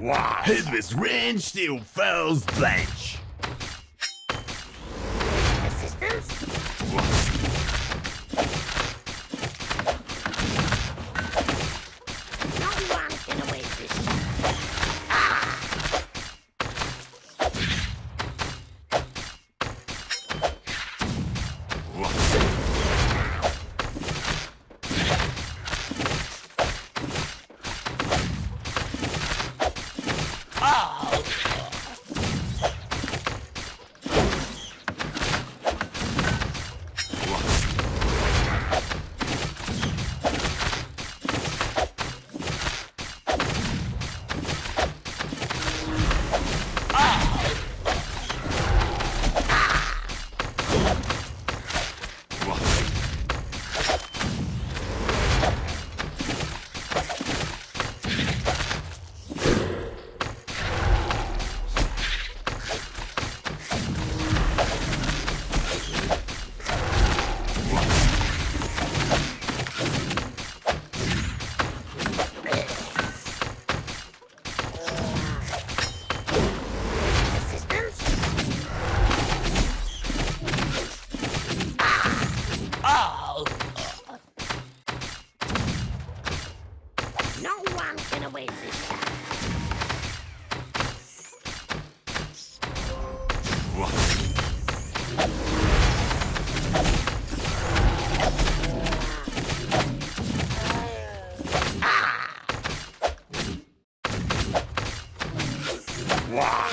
Wow, hit with wrench till falls blanch. Assistance?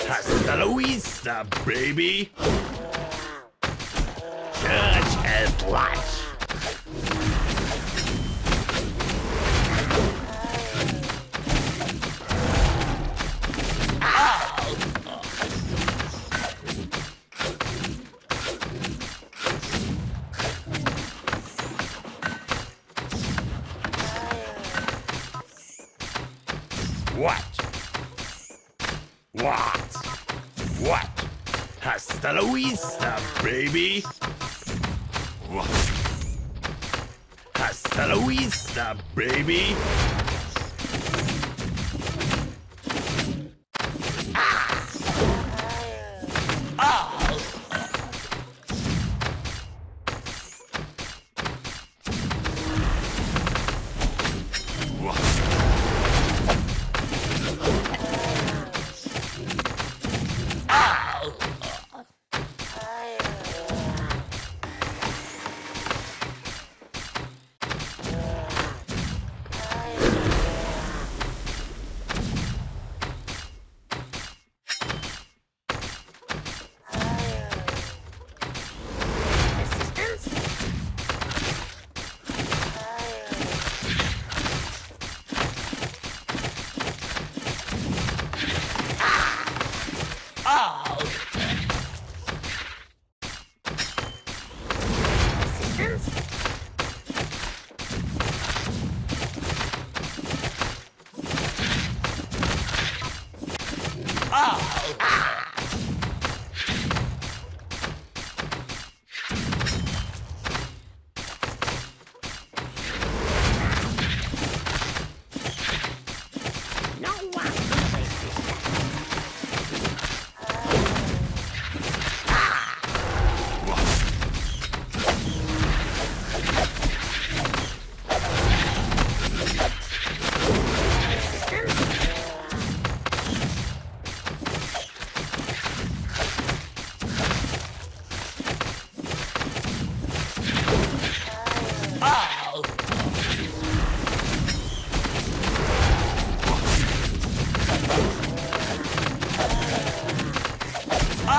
Hasta la vista, baby! Church at lunch! What? Hasta la vista, baby! What? Hasta la vista, baby!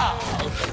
Oh!